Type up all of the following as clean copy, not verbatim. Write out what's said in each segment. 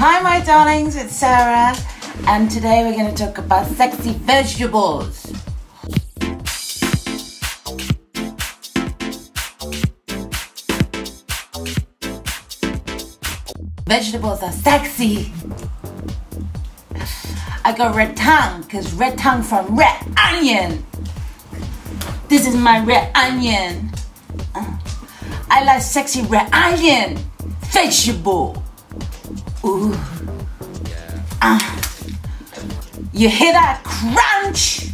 Hi my darlings, it's Sarah, and today we're going to talk about sexy vegetables. Vegetables are sexy. I got red tongue, because red tongue from red onion. This is my red onion. I like sexy red onion vegetable. Ooh. Yeah. You hear that crunch?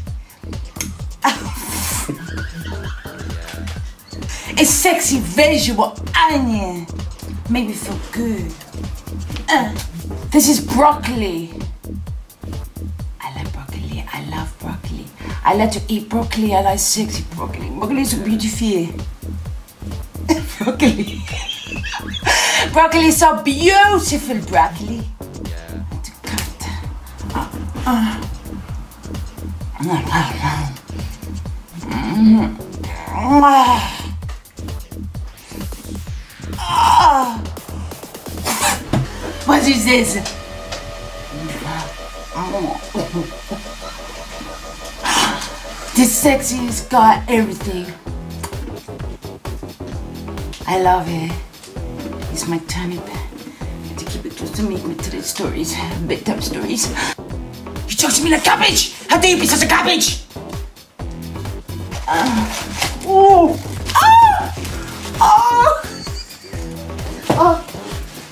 Yeah. It's sexy vegetable onion. Make me feel good. This is broccoli. I like broccoli. I love broccoli. I like to eat broccoli. I like sexy broccoli. Broccoli is so beautiful. Broccoli. Broccoli is so beautiful, broccoli. Yeah. To cut. What is this? This sexy's got everything. I love it. It's my turnip. To keep it close to me with today's stories, bedtime stories. You talk to me like cabbage! How dare you be such a cabbage!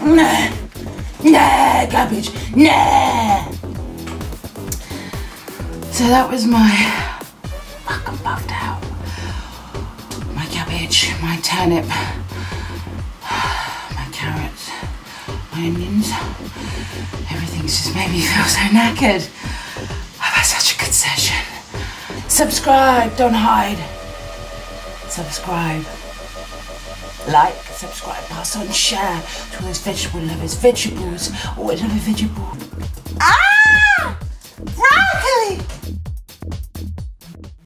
Nah! Nah, cabbage! Nah! So that was my fucking bugged out. My cabbage, my turnip. Carrots, my onions, everything's just made me feel so knackered. I've had such a good session. Subscribe, don't hide. Subscribe. Like, subscribe, pass on, share to all those vegetable lovers. Vegetables, always love a vegetable. Ah! Broccoli!